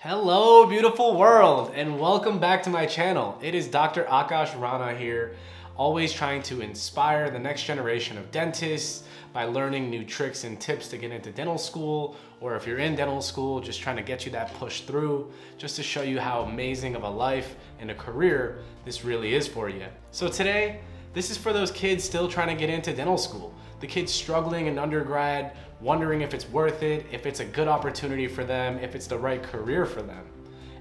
Hello beautiful world and welcome back to my channel. It is Dr. Akash Rana here, always trying to inspire the next generation of dentists by learning new tricks and tips to get into dental school, or if you're in dental school, just trying to get you that push through, just to show you how amazing of a life and a career this really is for you. So today, this is for those kids still trying to get into dental school, the kids struggling in undergrad, wondering if it's worth it, if it's a good opportunity for them, if it's the right career for them.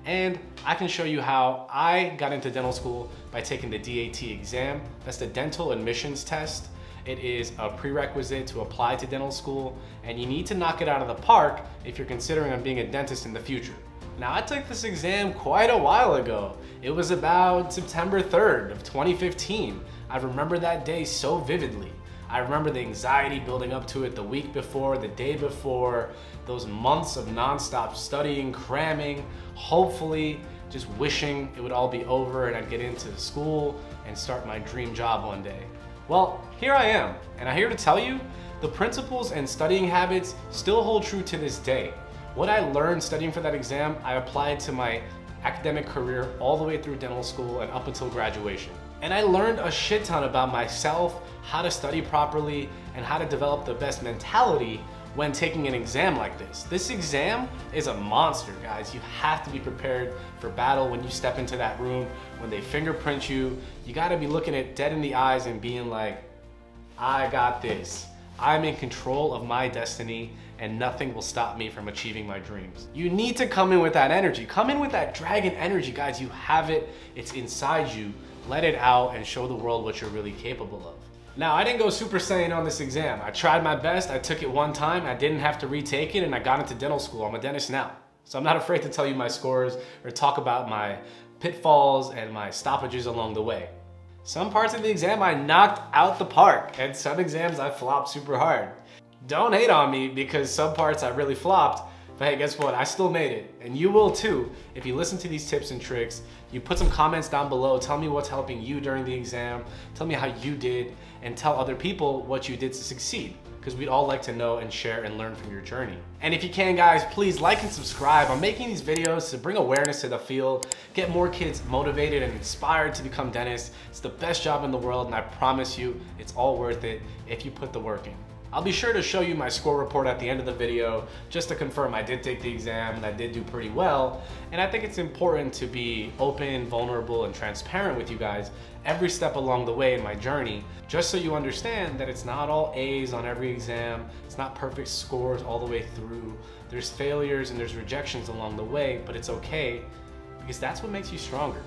And I can show you how I got into dental school by taking the DAT exam. That's the dental admissions test. It is a prerequisite to apply to dental school, and you need to knock it out of the park if you're considering on being a dentist in the future. Now, I took this exam quite a while ago. It was about September 3rd of 2015. I remember that day so vividly. I remember the anxiety building up to it the week before, the day before, those months of nonstop studying, cramming, hopefully just wishing it would all be over and I'd get into school and start my dream job one day. Well, here I am, and I'm here to tell you the principles and studying habits still hold true to this day. What I learned studying for that exam, I applied to my academic career all the way through dental school and up until graduation. And I learned a shit ton about myself, how to study properly, and how to develop the best mentality when taking an exam like this. This exam is a monster, guys. You have to be prepared for battle when you step into that room, when they fingerprint you. You gotta be looking it dead in the eyes and being like, I got this. I'm in control of my destiny and nothing will stop me from achieving my dreams. You need to come in with that energy. Come in with that dragon energy, guys. You have it, it's inside you. Let it out and show the world what you're really capable of. Now, I didn't go Super Saiyan on this exam. I tried my best, I took it one time, I didn't have to retake it, and I got into dental school. I'm a dentist now. So I'm not afraid to tell you my scores or talk about my pitfalls and my stoppages along the way. Some parts of the exam I knocked out the park, and some exams I flopped super hard. Don't hate on me because some parts I really flopped, but hey, guess what? I still made it, and you will too if you listen to these tips and tricks. You put some comments down below, tell me what's helping you during the exam, tell me how you did, and tell other people what you did to succeed, because we'd all like to know and share and learn from your journey. And if you can, guys, please like and subscribe. I'm making these videos to bring awareness to the field, get more kids motivated and inspired to become dentists. It's the best job in the world, and I promise you it's all worth it if you put the work in. I'll be sure to show you my score report at the end of the video just to confirm I did take the exam and I did do pretty well. And I think it's important to be open, vulnerable, and transparent with you guys every step along the way in my journey, just so you understand that it's not all A's on every exam. It's not perfect scores all the way through. There's failures and there's rejections along the way, but it's okay because that's what makes you stronger.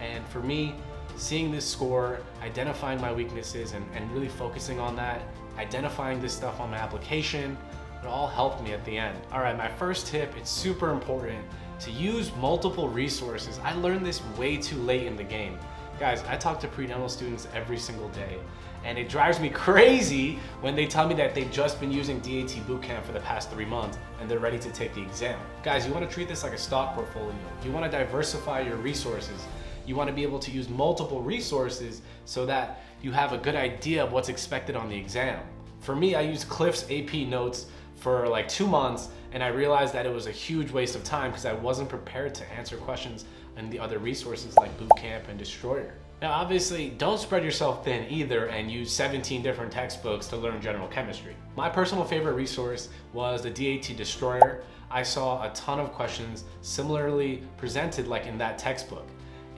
And for me, seeing this score, identifying my weaknesses and really focusing on that, identifying this stuff on my application, it all helped me at the end. All right, my first tip, it's super important to use multiple resources. I learned this way too late in the game. Guys, I talk to pre-dental students every single day, and it drives me crazy when they tell me that they've just been using DAT Bootcamp for the past 3 months and they're ready to take the exam. Guys, you wanna treat this like a stock portfolio. You wanna diversify your resources. You want to be able to use multiple resources so that you have a good idea of what's expected on the exam. For me, I used Cliff's AP Notes for like 2 months, and I realized that it was a huge waste of time because I wasn't prepared to answer questions in the other resources like Bootcamp and Destroyer. Now, obviously, don't spread yourself thin either and use 17 different textbooks to learn general chemistry. My personal favorite resource was the DAT Destroyer. I saw a ton of questions similarly presented like in that textbook.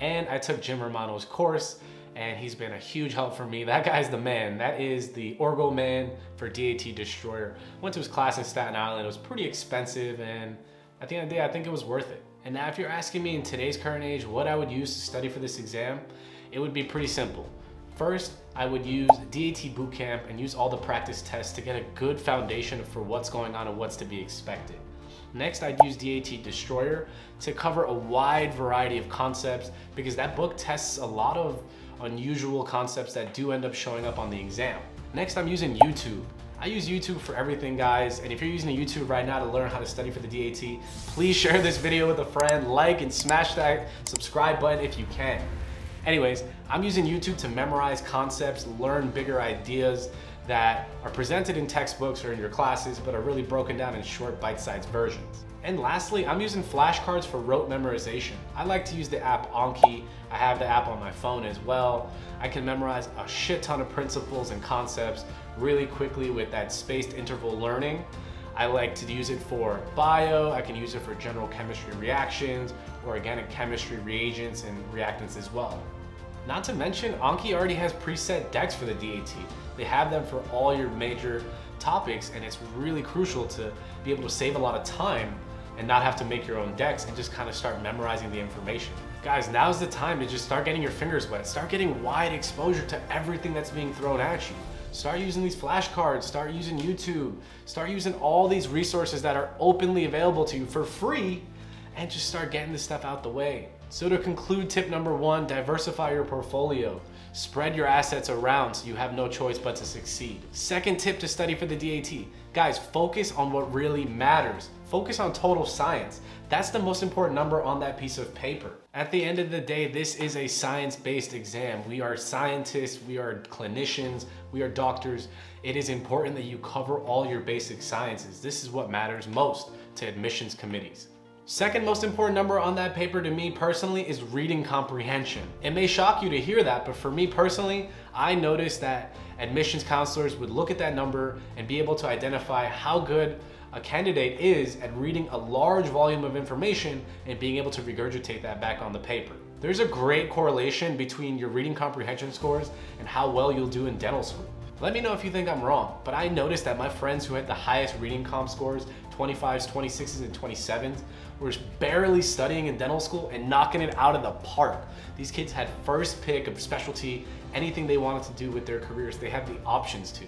And I took Jim Romano's course, and he's been a huge help for me. That guy's the man. That is the Orgo man for DAT Destroyer. Went to his class in Staten Island. It was pretty expensive, and at the end of the day, I think it was worth it. And now if you're asking me in today's current age what I would use to study for this exam, it would be pretty simple. First, I would use DAT Bootcamp and use all the practice tests to get a good foundation for what's going on and what's to be expected. Next, I'd use DAT Destroyer to cover a wide variety of concepts because that book tests a lot of unusual concepts that do end up showing up on the exam. Next, I'm using YouTube. I use YouTube for everything, guys, and if you're using YouTube right now to learn how to study for the DAT, please share this video with a friend, like and smash that subscribe button if you can. Anyways, I'm using YouTube to memorize concepts, learn bigger ideas, that are presented in textbooks or in your classes, but are really broken down in short bite-sized versions. And lastly, I'm using flashcards for rote memorization. I like to use the app Anki. I have the app on my phone as well. I can memorize a shit ton of principles and concepts really quickly with that spaced interval learning. I like to use it for bio, I can use it for general chemistry reactions, organic chemistry reagents and reactants as well. Not to mention, Anki already has preset decks for the DAT. They have them for all your major topics, and it's really crucial to be able to save a lot of time and not have to make your own decks and just kind of start memorizing the information. Guys, now's the time to just start getting your fingers wet. Start getting wide exposure to everything that's being thrown at you. Start using these flashcards, start using YouTube, start using all these resources that are openly available to you for free, and just start getting this stuff out the way. So to conclude, tip number one, diversify your portfolio. Spread your assets around so you have no choice but to succeed. Second tip to study for the DAT. Guys, focus on what really matters. Focus on total science. That's the most important number on that piece of paper. At the end of the day, this is a science-based exam. We are scientists, we are clinicians, we are doctors. It is important that you cover all your basic sciences. This is what matters most to admissions committees. Second most important number on that paper to me personally is reading comprehension. It may shock you to hear that, but for me personally, I noticed that admissions counselors would look at that number and be able to identify how good a candidate is at reading a large volume of information and being able to regurgitate that back on the paper. There's a great correlation between your reading comprehension scores and how well you'll do in dental school. Let me know if you think I'm wrong, but I noticed that my friends who had the highest reading comp scores, 25s, 26s, and 27s, were barely studying in dental school and knocking it out of the park. These kids had first pick of specialty, anything they wanted to do with their careers, they had the options to.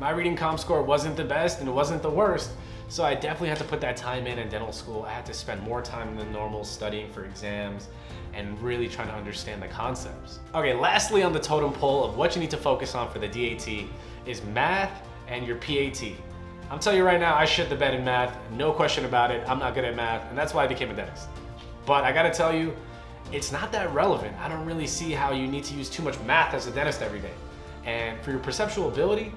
My reading comp score wasn't the best and it wasn't the worst, so I definitely had to put that time in dental school. I had to spend more time than normal studying for exams and really trying to understand the concepts. Okay, lastly on the totem pole of what you need to focus on for the DAT is math and your PAT. I'm telling you right now, I shit the bed in math, no question about it. I'm not good at math, and that's why I became a dentist. But I gotta tell you, it's not that relevant. I don't really see how you need to use too much math as a dentist every day. And for your perceptual ability,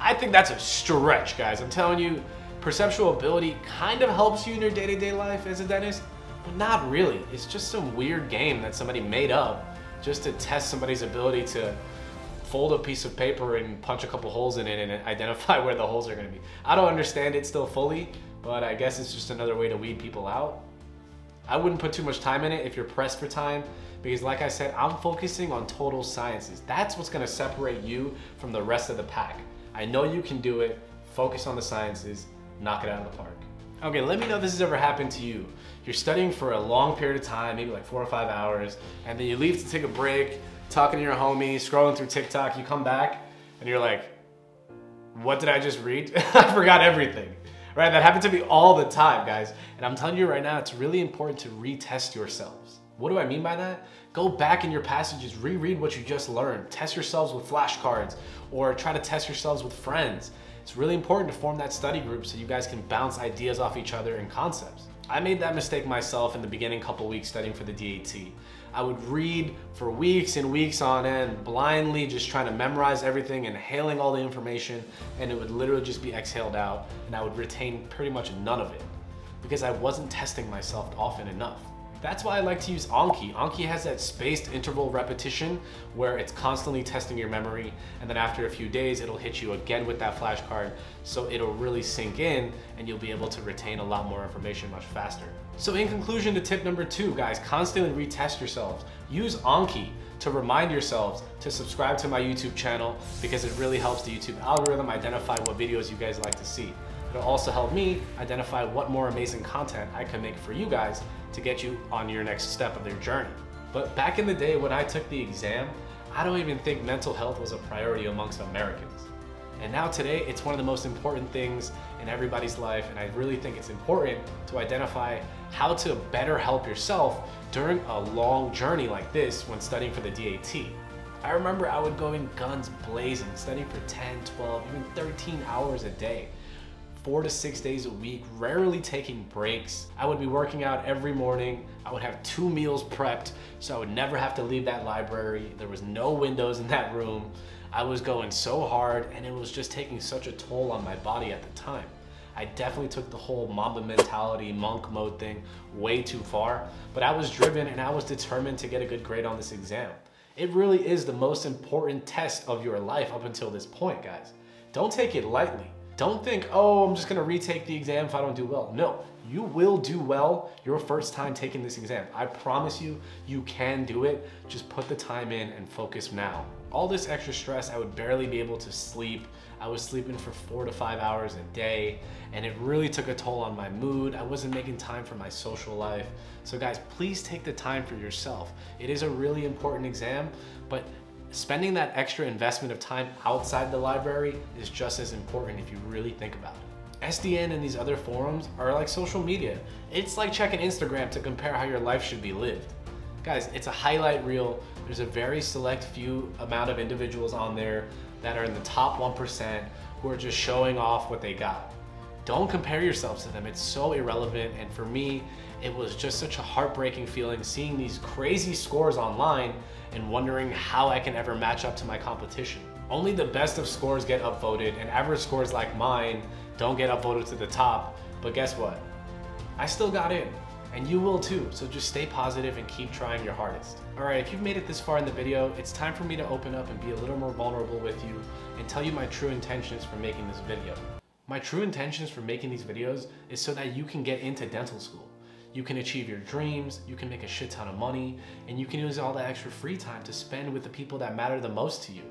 I think that's a stretch, guys. I'm telling you, perceptual ability kind of helps you in your day-to-day life as a dentist, but not really. It's just some weird game that somebody made up just to test somebody's ability to fold a piece of paper and punch a couple holes in it and identify where the holes are gonna be. I don't understand it still fully, but I guess it's just another way to weed people out. I wouldn't put too much time in it if you're pressed for time, because like I said, I'm focusing on total sciences. That's what's gonna separate you from the rest of the pack. I know you can do it, focus on the sciences, knock it out of the park. Okay, let me know if this has ever happened to you. You're studying for a long period of time, maybe like 4 or 5 hours, and then you leave to take a break, talking to your homie, scrolling through TikTok, you come back and you're like, what did I just read? I forgot everything, right? That happened to me all the time, guys. And I'm telling you right now, it's really important to retest yourselves. What do I mean by that? Go back in your passages, reread what you just learned, test yourselves with flashcards, or try to test yourselves with friends. It's really important to form that study group so you guys can bounce ideas off each other and concepts. I made that mistake myself in the beginning couple weeks studying for the DAT. I would read for weeks and weeks on end, blindly just trying to memorize everything, inhaling all the information, and it would literally just be exhaled out, and I would retain pretty much none of it because I wasn't testing myself often enough. That's why I like to use Anki. Anki has that spaced interval repetition where it's constantly testing your memory, and then after a few days, it'll hit you again with that flashcard, so it'll really sink in and you'll be able to retain a lot more information much faster. So in conclusion to tip number two, guys, constantly retest yourselves. Use Anki to remind yourselves to subscribe to my YouTube channel because it really helps the YouTube algorithm identify what videos you guys like to see. It'll also help me identify what more amazing content I can make for you guys to get you on your next step of their journey. But back in the day when I took the exam, I don't even think mental health was a priority amongst Americans. And now today, it's one of the most important things in everybody's life, and I really think it's important to identify how to better help yourself during a long journey like this when studying for the DAT. I remember I would go in guns blazing, studying for 10, 12, even 13 hours a day. 4 to 6 days a week, rarely taking breaks. I would be working out every morning. I would have 2 meals prepped, so I would never have to leave that library. There was no windows in that room. I was going so hard and it was just taking such a toll on my body at the time. I definitely took the whole Mamba mentality, monk mode thing way too far, but I was driven and I was determined to get a good grade on this exam. It really is the most important test of your life up until this point, guys. Don't take it lightly. Don't think, oh, I'm just gonna retake the exam if I don't do well. No, you will do well your first time taking this exam. I promise you, you can do it. Just put the time in and focus now. All this extra stress, I would barely be able to sleep. I was sleeping for 4 to 5 hours a day, and it really took a toll on my mood. I wasn't making time for my social life. So guys, please take the time for yourself. It is a really important exam, but spending that extra investment of time outside the library is just as important if you really think about it. SDN and these other forums are like social media. It's like checking Instagram to compare how your life should be lived. Guys, it's a highlight reel. There's a very select few amount of individuals on there that are in the top 1% who are just showing off what they got. Don't compare yourselves to them. It's so irrelevant. And for me, it was just such a heartbreaking feeling seeing these crazy scores online and wondering how I can ever match up to my competition. Only the best of scores get upvoted, and average scores like mine don't get upvoted to the top. But guess what? I still got in, and you will too. So just stay positive and keep trying your hardest. All right, if you've made it this far in the video, it's time for me to open up and be a little more vulnerable with you and tell you my true intentions for making this video. My true intentions for making these videos is so that you can get into dental school. You can achieve your dreams, you can make a shit ton of money, and you can use all the extra free time to spend with the people that matter the most to you.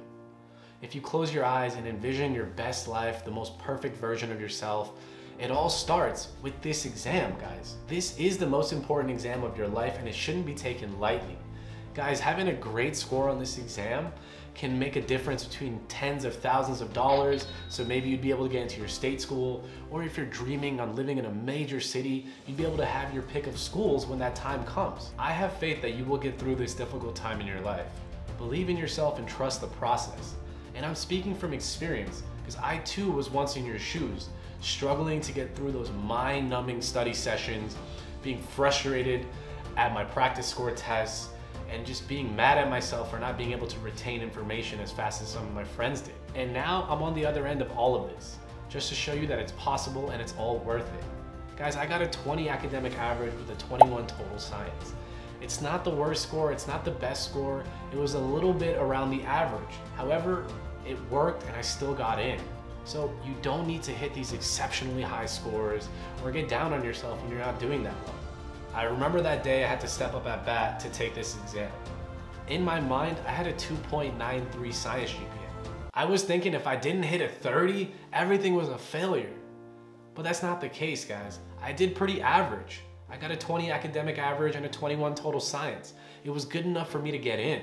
If you close your eyes and envision your best life, the most perfect version of yourself, it all starts with this exam, guys. This is the most important exam of your life, and it shouldn't be taken lightly. Guys, having a great score on this exam can make a difference between tens of thousands of dollars, so maybe you'd be able to get into your state school, or if you're dreaming on living in a major city, you'd be able to have your pick of schools when that time comes. I have faith that you will get through this difficult time in your life. Believe in yourself and trust the process. And I'm speaking from experience, because I too was once in your shoes, struggling to get through those mind-numbing study sessions, being frustrated at my practice score tests, and just being mad at myself for not being able to retain information as fast as some of my friends did. And now I'm on the other end of all of this, just to show you that it's possible and it's all worth it. Guys, I got a 20 academic average with a 21 total science. It's not the worst score, it's not the best score. It was a little bit around the average. However, it worked and I still got in. So you don't need to hit these exceptionally high scores or get down on yourself when you're not doing that well. I remember that day I had to step up at bat to take this exam. In my mind, I had a 2.93 science GPA. I was thinking if I didn't hit a 30, everything was a failure. But that's not the case, guys. I did pretty average. I got a 20 academic average and a 21 total science. It was good enough for me to get in.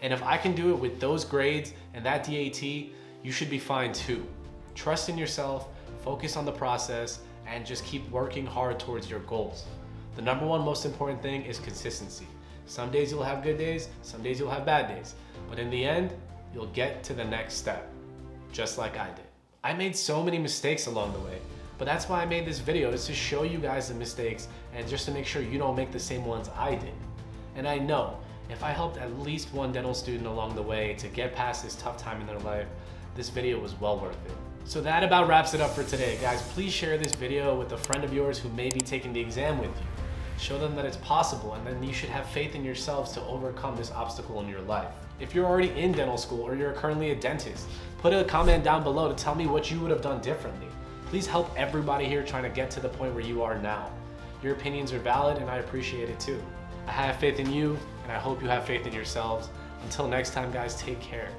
And if I can do it with those grades and that DAT, you should be fine too. Trust in yourself, focus on the process, and just keep working hard towards your goals. The number one most important thing is consistency. Some days you'll have good days, some days you'll have bad days, but in the end, you'll get to the next step, just like I did. I made so many mistakes along the way, but that's why I made this video, is to show you guys the mistakes and just to make sure you don't make the same ones I did. And I know, if I helped at least one dental student along the way to get past this tough time in their life, this video was well worth it. So that about wraps it up for today. Guys, please share this video with a friend of yours who may be taking the exam with you. Show them that it's possible, and then you should have faith in yourselves to overcome this obstacle in your life. If you're already in dental school or you're currently a dentist, put a comment down below to tell me what you would have done differently. Please help everybody here trying to get to the point where you are now. Your opinions are valid and I appreciate it too. I have faith in you and I hope you have faith in yourselves. Until next time, guys, take care.